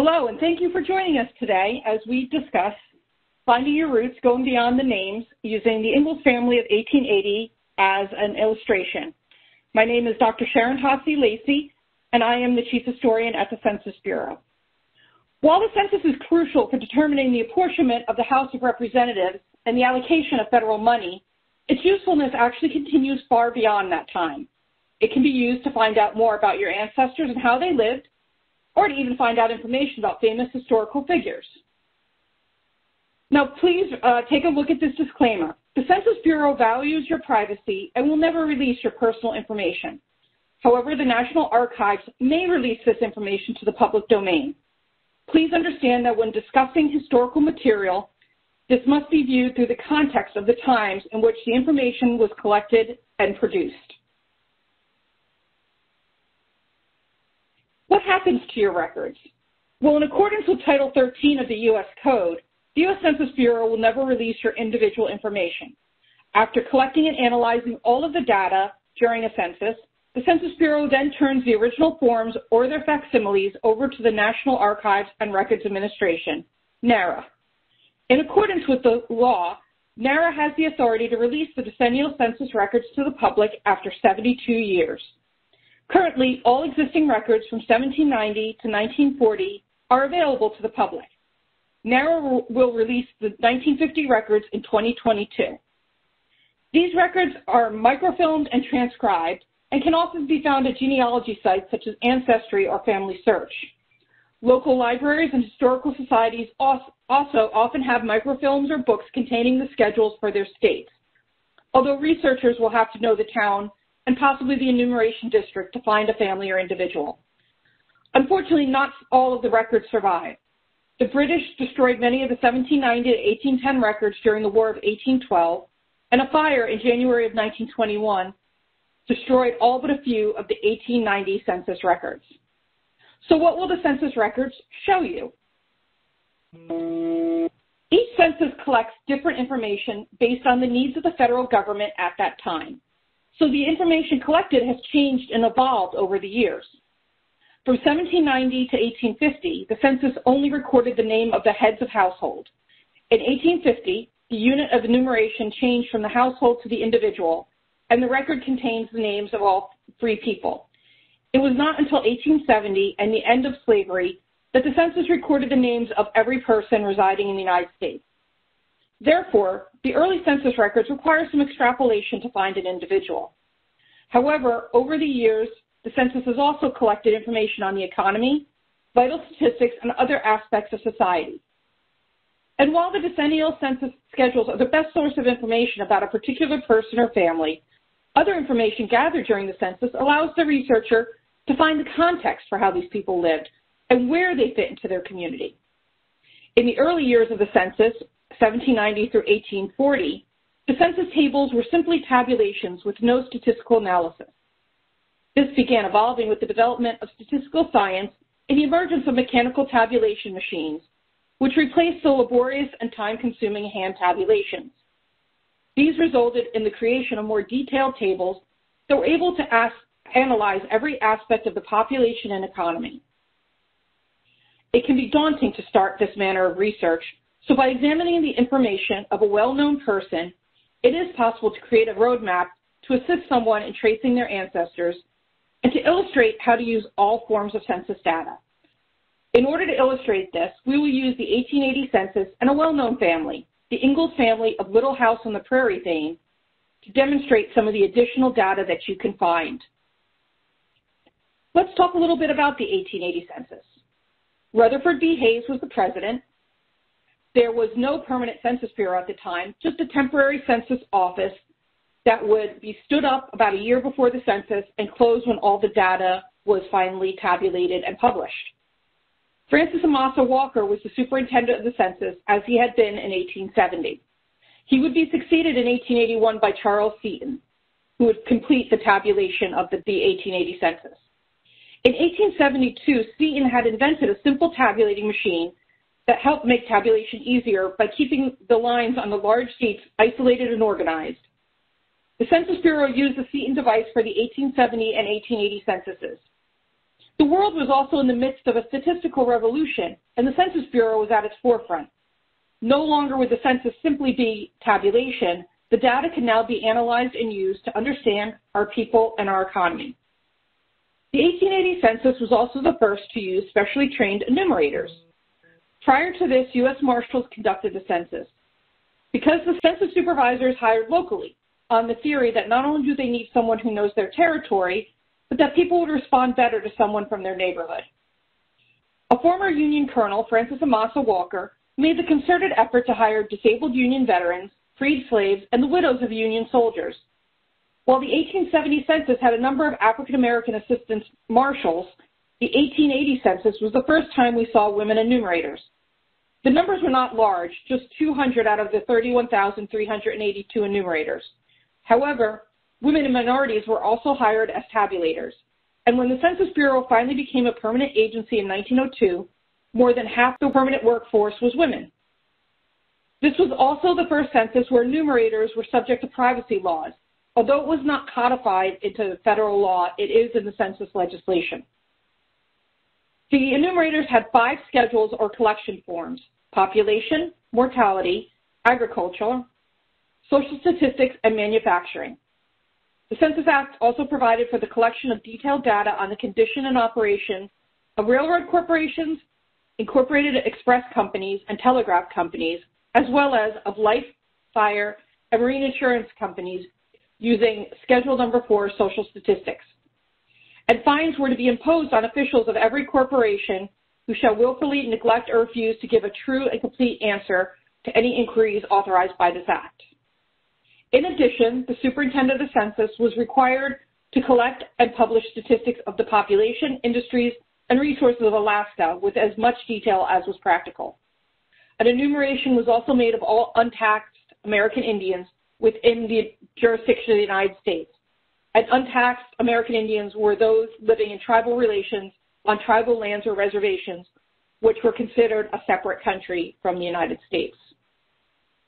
Hello, and thank you for joining us today as we discuss Finding Your Roots, Going Beyond the Names, using the Ingalls family of 1880 as an illustration. My name is Dr. Sharon Hossey Lacy, and I am the Chief Historian at the Census Bureau. While the census is crucial for determining the apportionment of the House of Representatives and the allocation of federal money, its usefulness actually continues far beyond that time. It can be used to find out more about your ancestors and how they lived, or to even find out information about famous historical figures. Now, please take a look at this disclaimer. The Census Bureau values your privacy and will never release your personal information. However, the National Archives may release this information to the public domain. Please understand that when discussing historical material, this must be viewed through the context of the times in which the information was collected and produced. What happens to your records? Well, in accordance with Title 13 of the U.S. Code, the U.S. Census Bureau will never release your individual information. After collecting and analyzing all of the data during a census, the Census Bureau then turns the original forms or their facsimiles over to the National Archives and Records Administration, NARA. In accordance with the law, NARA has the authority to release the decennial census records to the public after 72 years. Currently, all existing records from 1790 to 1940 are available to the public. NARA will release the 1950 records in 2022. These records are microfilmed and transcribed and can often be found at genealogy sites such as Ancestry or Family Search. Local libraries and historical societies also often have microfilms or books containing the schedules for their states, although researchers will have to know the town and possibly the enumeration district to find a family or individual. Unfortunately, not all of the records survive. The British destroyed many of the 1790 to 1810 records during the War of 1812, and a fire in January of 1921 destroyed all but a few of the 1890 census records. So what will the census records show you? Each census collects different information based on the needs of the federal government at that time. So the information collected has changed and evolved over the years. From 1790 to 1850, the census only recorded the name of the heads of household. In 1850, the unit of enumeration changed from the household to the individual, and the record contains the names of all free people. It was not until 1870 and the end of slavery that the census recorded the names of every person residing in the United States. Therefore, the early census records require some extrapolation to find an individual. However, over the years, the census has also collected information on the economy, vital statistics, and other aspects of society. And while the decennial census schedules are the best source of information about a particular person or family, other information gathered during the census allows the researcher to find the context for how these people lived and where they fit into their community. In the early years of the census, 1790 through 1840, the census tables were simply tabulations with no statistical analysis. This began evolving with the development of statistical science and the emergence of mechanical tabulation machines, which replaced the laborious and time-consuming hand tabulations. These resulted in the creation of more detailed tables that were able to analyze every aspect of the population and economy. It can be daunting to start this manner of research, so by examining the information of a well-known person, it is possible to create a roadmap to assist someone in tracing their ancestors and to illustrate how to use all forms of census data. In order to illustrate this, we will use the 1880 census and a well-known family, the Ingalls family of Little House on the Prairie fame, to demonstrate some of the additional data that you can find. Let's talk a little bit about the 1880 census. Rutherford B. Hayes was the president. There was no permanent Census Bureau at the time, just a temporary census office that would be stood up about a year before the census and closed when all the data was finally tabulated and published. Francis Amasa Walker was the superintendent of the census, as he had been in 1870. He would be succeeded in 1881 by Charles Seton, who would complete the tabulation of the 1880 census. In 1872, Seton had invented a simple tabulating machine that helped make tabulation easier by keeping the lines on the large sheets isolated and organized. The Census Bureau used the Seton device for the 1870 and 1880 censuses. The world was also in the midst of a statistical revolution, and the Census Bureau was at its forefront. No longer would the census simply be tabulation. The data can now be analyzed and used to understand our people and our economy. The 1880 census was also the first to use specially trained enumerators. Prior to this, U.S. Marshals conducted the census. Because the census supervisor is hired locally, on the theory that not only do they need someone who knows their territory, but that people would respond better to someone from their neighborhood. A former Union colonel, Francis Amasa Walker, made the concerted effort to hire disabled Union veterans, freed slaves, and the widows of Union soldiers. While the 1870 census had a number of African-American assistant marshals, the 1880 census was the first time we saw women enumerators. The numbers were not large, just 200 out of the 31,382 enumerators. However, women and minorities were also hired as tabulators. And when the Census Bureau finally became a permanent agency in 1902, more than half the permanent workforce was women. This was also the first census where enumerators were subject to privacy laws. Although it was not codified into federal law, it is in the census legislation. The enumerators had five schedules or collection forms: population, mortality, agriculture, social statistics, and manufacturing. The Census Act also provided for the collection of detailed data on the condition and operation of railroad corporations, incorporated express companies, and telegraph companies, as well as of life, fire, and marine insurance companies using Schedule Number 4 social statistics. And fines were to be imposed on officials of every corporation who shall willfully neglect or refuse to give a true and complete answer to any inquiries authorized by this act. In addition, the superintendent of the census was required to collect and publish statistics of the population, industries, and resources of Alaska with as much detail as was practical. An enumeration was also made of all untaxed American Indians within the jurisdiction of the United States. And untaxed American Indians were those living in tribal relations on tribal lands or reservations, which were considered a separate country from the United States.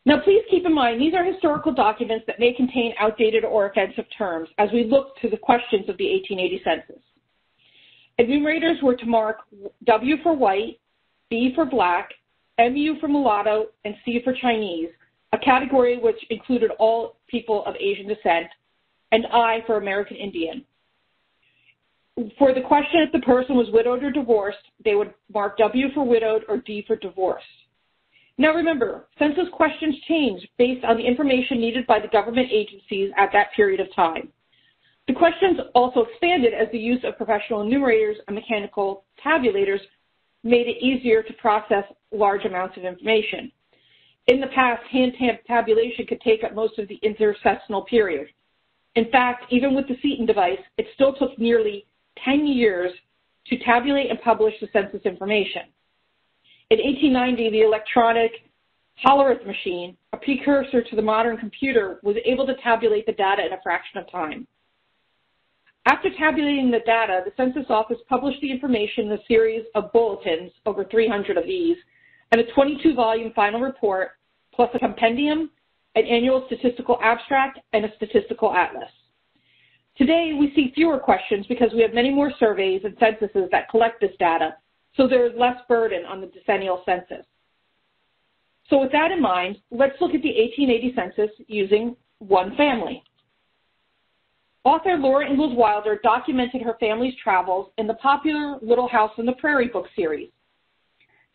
Now, please keep in mind, these are historical documents that may contain outdated or offensive terms as we look to the questions of the 1880 census. Enumerators were to mark W for white, B for black, MU for mulatto, and C for Chinese, a category which included all people of Asian descent, and I for American Indian. For the question if the person was widowed or divorced, they would mark W for widowed or D for divorced. Now remember, census questions changed based on the information needed by the government agencies at that period of time. The questions also expanded as the use of professional enumerators and mechanical tabulators made it easier to process large amounts of information. In the past, hand-hand tabulation could take up most of the intercessional period. In fact, even with the Seton device, it still took nearly 10 years to tabulate and publish the census information. In 1890, the electronic Hollerith machine, a precursor to the modern computer, was able to tabulate the data in a fraction of time. After tabulating the data, the Census Office published the information in a series of bulletins, over 300 of these, and a 22-volume final report, plus a compendium, an annual statistical abstract, and a statistical atlas. Today, we see fewer questions because we have many more surveys and censuses that collect this data, so there is less burden on the decennial census. So with that in mind, let's look at the 1880 census using one family. Author Laura Ingalls Wilder documented her family's travels in the popular Little House on the Prairie book series.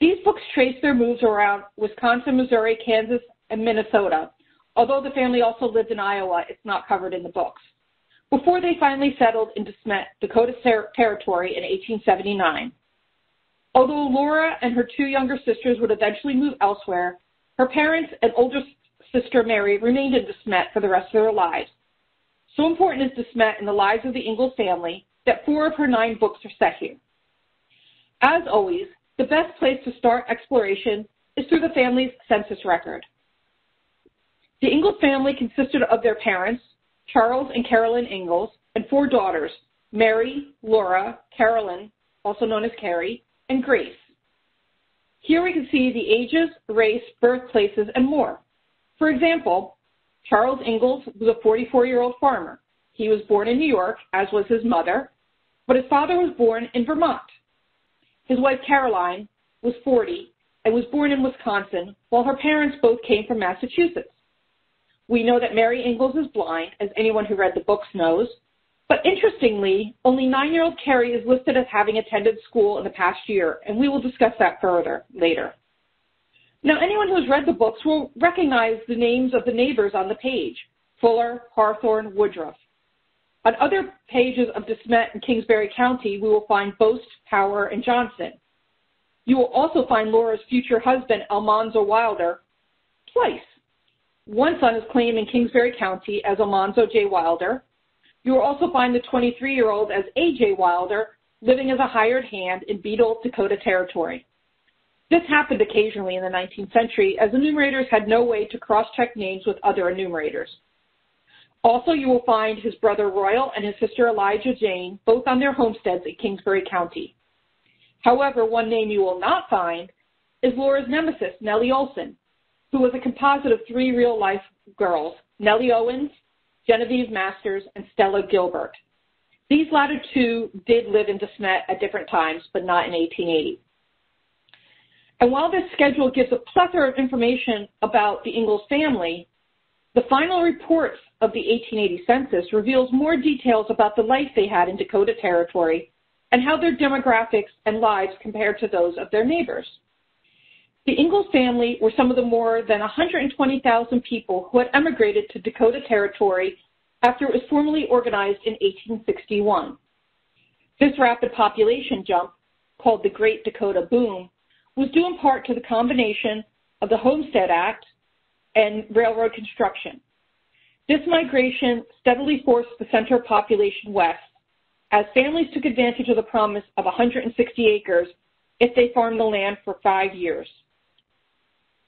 These books trace their moves around Wisconsin, Missouri, Kansas, and Minnesota. Although the family also lived in Iowa, it's not covered in the books, before they finally settled in DeSmet, Dakota Territory in 1879. Although Laura and her two younger sisters would eventually move elsewhere, her parents and older sister Mary remained in DeSmet for the rest of their lives. So important is DeSmet in the lives of the Ingalls family that 4 of her 9 books are set here. As always, the best place to start exploration is through the family's census record. The Ingalls family consisted of their parents, Charles and Caroline Ingalls, and 4 daughters, Mary, Laura, Caroline, also known as Carrie, and Grace. Here we can see the ages, race, birthplaces, and more. For example, Charles Ingalls was a 44-year-old farmer. He was born in New York, as was his mother. but his father was born in Vermont. His wife, Caroline, was 40 and was born in Wisconsin, while her parents both came from Massachusetts. We know that Mary Ingalls is blind, as anyone who read the books knows, but interestingly, only 9-year-old Carrie is listed as having attended school in the past year, and we will discuss that further later. Now, anyone who has read the books will recognize the names of the neighbors on the page, Fuller, Hawthorne, Woodruff. On other pages of DeSmet and Kingsbury County, we will find Boast, Power, and Johnson. You will also find Laura's future husband, Almanzo Wilder, twice, once on his claim in Kingsbury County as Almanzo J. Wilder. You will also find the 23-year-old as A.J. Wilder, living as a hired hand in Beadle, Dakota Territory. This happened occasionally in the 19th century, as enumerators had no way to cross-check names with other enumerators. Also, you will find his brother Royal and his sister Elijah Jane, both on their homesteads in Kingsbury County. However, one name you will not find is Laura's nemesis, Nellie Olson, who was a composite of 3 real-life girls, Nellie Owens, Genevieve Masters, and Stella Gilbert. These latter 2 did live in DeSmet at different times, but not in 1880. And while this schedule gives a plethora of information about the Ingalls family, the final reports of the 1880 census reveals more details about the life they had in Dakota Territory and how their demographics and lives compared to those of their neighbors. The Ingalls family were some of the more than 120,000 people who had emigrated to Dakota Territory after it was formally organized in 1861. This rapid population jump, called the Great Dakota Boom, was due in part to the combination of the Homestead Act and railroad construction. This migration steadily forced the center population west, as families took advantage of the promise of 160 acres if they farmed the land for 5 years.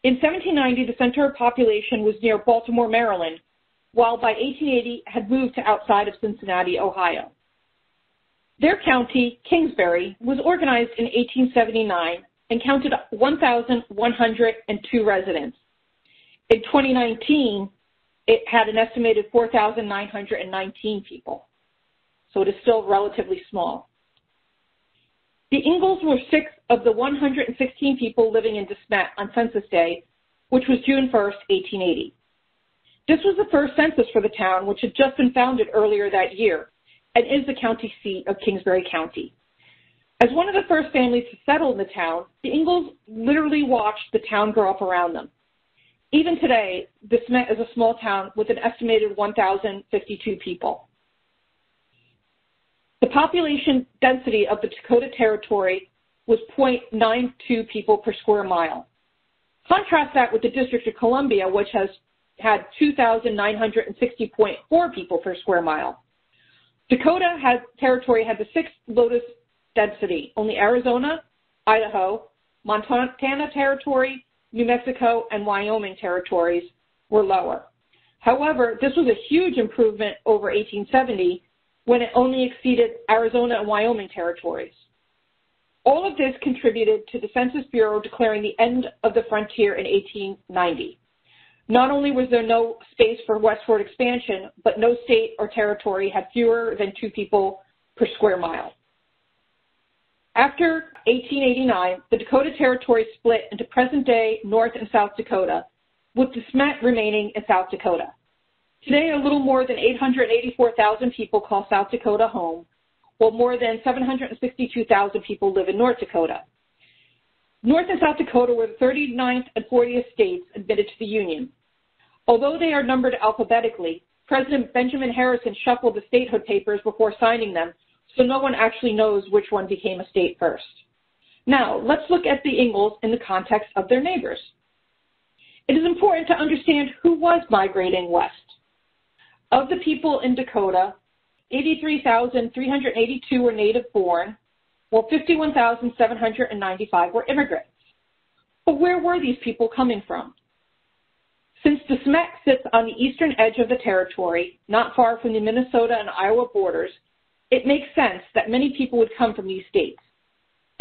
In 1790, the center population was near Baltimore, Maryland, while by 1880 had moved to outside of Cincinnati, Ohio. Their county, Kingsbury, was organized in 1879 and counted 1,102 residents. In 2019, it had an estimated 4,919 people, so it is still relatively small. The Ingalls were 6 of the 116 people living in DeSmet on Census Day, which was June 1st, 1880. This was the first census for the town, which had just been founded earlier that year, and is the county seat of Kingsbury County. As one of the first families to settle in the town, the Ingalls literally watched the town grow up around them. Even today, DeSmet is a small town with an estimated 1,052 people. The population density of the Dakota Territory was 0.92 people per square mile. Contrast that with the District of Columbia, which has had 2,960.4 people per square mile. Dakota Territory had the 6th lowest density. Only Arizona, Idaho, Montana Territory, New Mexico, and Wyoming territories were lower. However, this was a huge improvement over 1870, when it only exceeded Arizona and Wyoming territories. All of this contributed to the Census Bureau declaring the end of the frontier in 1890. Not only was there no space for westward expansion, but no state or territory had fewer than 2 people per square mile. After 1889, the Dakota Territory split into present-day North and South Dakota, with DeSmet remaining in South Dakota. Today, a little more than 884,000 people call South Dakota home, while more than 762,000 people live in North Dakota. North and South Dakota were the 39th and 40th states admitted to the Union. Although they are numbered alphabetically, President Benjamin Harrison shuffled the statehood papers before signing them, so no one actually knows which one became a state first. Now, let's look at the Ingalls in the context of their neighbors. It is important to understand who was migrating west. Of the people in Dakota, 83,382 were native-born, while 51,795 were immigrants. But where were these people coming from? Since DeSmet sits on the eastern edge of the territory, not far from the Minnesota and Iowa borders, it makes sense that many people would come from these states.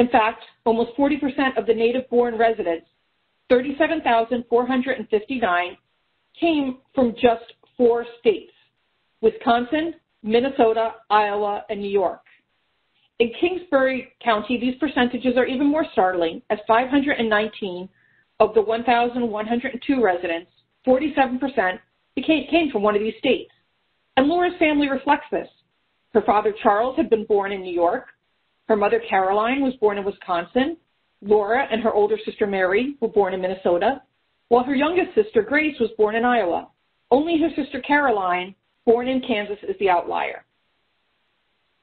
In fact, almost 40% of the native-born residents, 37,459, came from just 4 states, Wisconsin, Minnesota, Iowa, and New York. In Kingsbury County, these percentages are even more startling, as 519 of the 1,102 residents, 47%, came from one of these states. And Laura's family reflects this. Her father, Charles, had been born in New York. Her mother, Caroline, was born in Wisconsin. Laura and her older sister, Mary, were born in Minnesota, while her youngest sister, Grace, was born in Iowa. Only her sister, Caroline, born in Kansas, is the outlier.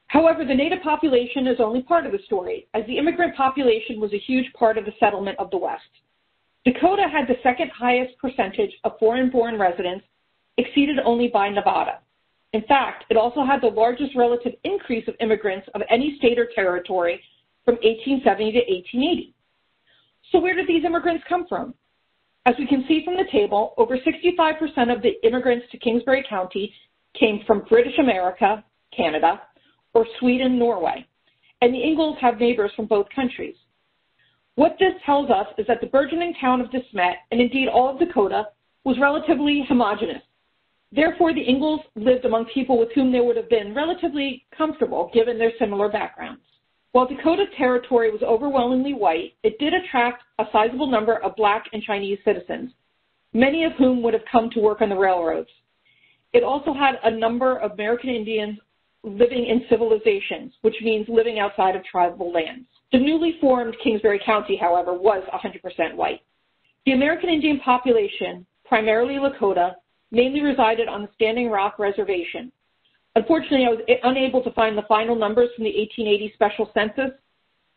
However, the Native population is only part of the story, as the immigrant population was a huge part of the settlement of the West. Dakota had the second highest percentage of foreign-born residents, exceeded only by Nevada. In fact, it also had the largest relative increase of immigrants of any state or territory from 1870 to 1880. So where did these immigrants come from? As we can see from the table, over 65% of the immigrants to Kingsbury County came from British America, Canada, or Sweden, Norway, and the Ingalls have neighbors from both countries. What this tells us is that the burgeoning town of DeSmet, and indeed all of Dakota, was relatively homogenous. Therefore, the Ingalls lived among people with whom they would have been relatively comfortable, given their similar backgrounds. While Dakota Territory was overwhelmingly white, it did attract a sizable number of Black and Chinese citizens, many of whom would have come to work on the railroads. It also had a number of American Indians living in civilizations, which means living outside of tribal lands. The newly formed Kingsbury County, however, was 100% white. The American Indian population, primarily Lakota, mainly resided on the Standing Rock Reservation. Unfortunately, I was unable to find the final numbers from the 1880 special census,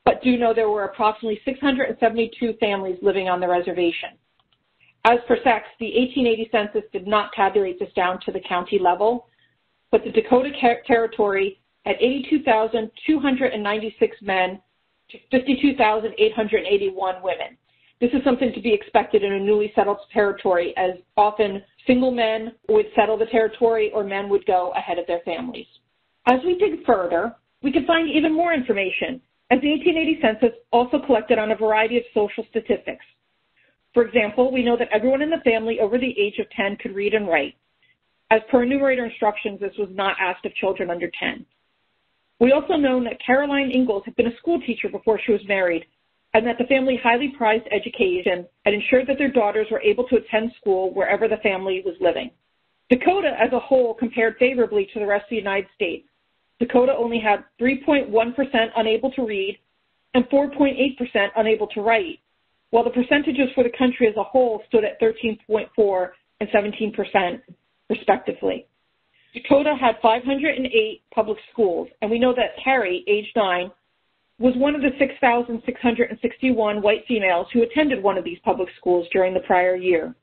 but do know there were approximately 672 families living on the reservation. As for sex, the 1880 census did not tabulate this down to the county level, but the Dakota Territory had 82,296 men to 52,881 women. This is something to be expected in a newly settled territory, as often single men would settle the territory or men would go ahead of their families. As we dig further, we can find even more information, as the 1880 census also collected on a variety of social statistics. For example, we know that everyone in the family over the age of 10 could read and write. As per enumerator instructions, this was not asked of children under 10. We also know that Caroline Ingalls had been a school teacher before she was married, and that the family highly prized education and ensured that their daughters were able to attend school wherever the family was living. Dakota as a whole compared favorably to the rest of the United States. Dakota only had 3.1% unable to read and 4.8% unable to write, while the percentages for the country as a whole stood at 13.4% and 17%, respectively. Dakota had 508 public schools, and we know that Carrie, age 9, was one of the 6,661 white females who attended one of these public schools during the prior year.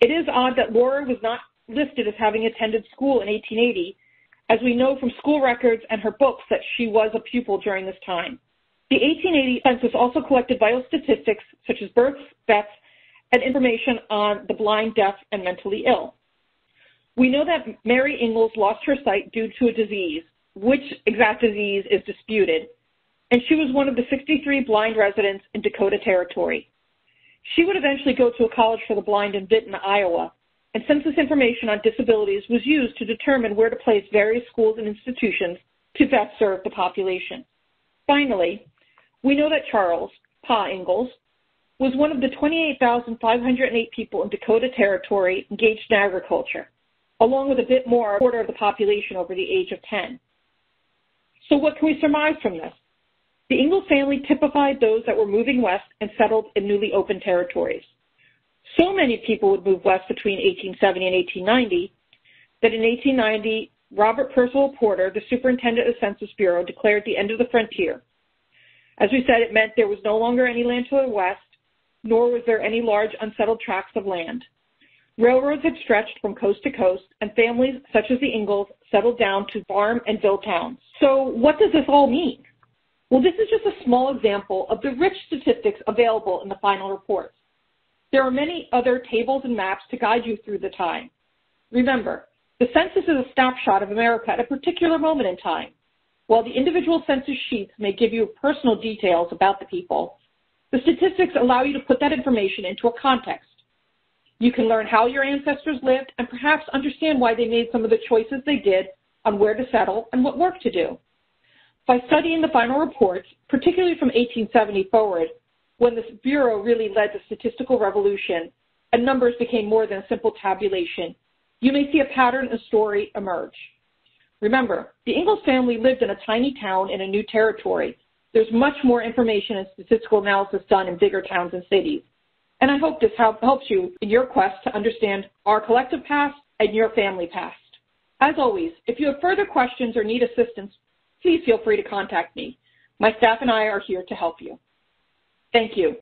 It is odd that Laura was not listed as having attended school in 1880, as we know from school records and her books that she was a pupil during this time. The 1880 census also collected vital statistics such as births, deaths, and information on the blind, deaf, and mentally ill. We know that Mary Ingalls lost her sight due to a disease, which exact disease is disputed, and she was one of the 63 blind residents in Dakota Territory. She would eventually go to a college for the blind in Vinton, Iowa, and census information on disabilities was used to determine where to place various schools and institutions to best serve the population. Finally, we know that Charles, Pa Ingalls, was one of the 28,508 people in Dakota Territory engaged in agriculture, along with a bit more, a quarter of the population over the age of 10. So what can we surmise from this? The Ingalls family typified those that were moving west and settled in newly opened territories. So many people would move west between 1870 and 1890 that in 1890, Robert Percival Porter, the superintendent of the Census Bureau, declared the end of the frontier. As we said, it meant there was no longer any land to the west, nor was there any large unsettled tracts of land. Railroads had stretched from coast to coast, and families such as the Ingalls settled down to farm and build towns. So what does this all mean? Well, this is just a small example of the rich statistics available in the final reports. There are many other tables and maps to guide you through the time. Remember, the census is a snapshot of America at a particular moment in time. While the individual census sheets may give you personal details about the people, the statistics allow you to put that information into a context. You can learn how your ancestors lived and perhaps understand why they made some of the choices they did on where to settle and what work to do. By studying the final reports, particularly from 1870 forward, when this Bureau really led the statistical revolution and numbers became more than a simple tabulation, you may see a pattern and story emerge. Remember, the Ingalls family lived in a tiny town in a new territory. There's much more information and statistical analysis done in bigger towns and cities. And I hope this helps you in your quest to understand our collective past and your family past. As always, if you have further questions or need assistance, please feel free to contact me. My staff and I are here to help you. Thank you.